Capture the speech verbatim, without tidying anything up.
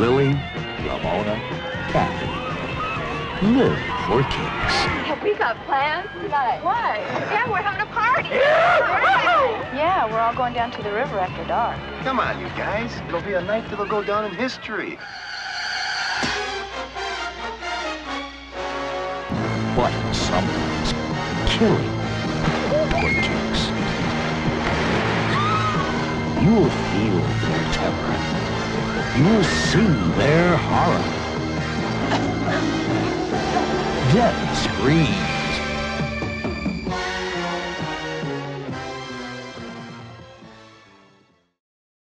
Lily Ramona Catherine. Live for kicks. Have we got plans tonight? Why? Yeah, we're having a party. Yeah, yeah, we're all going down to the river after dark. Come on, you guys. It'll be a night that'll go down in history. But someone's killing for kicks. You'll feel their terror. You'll see their horror. Death Screams.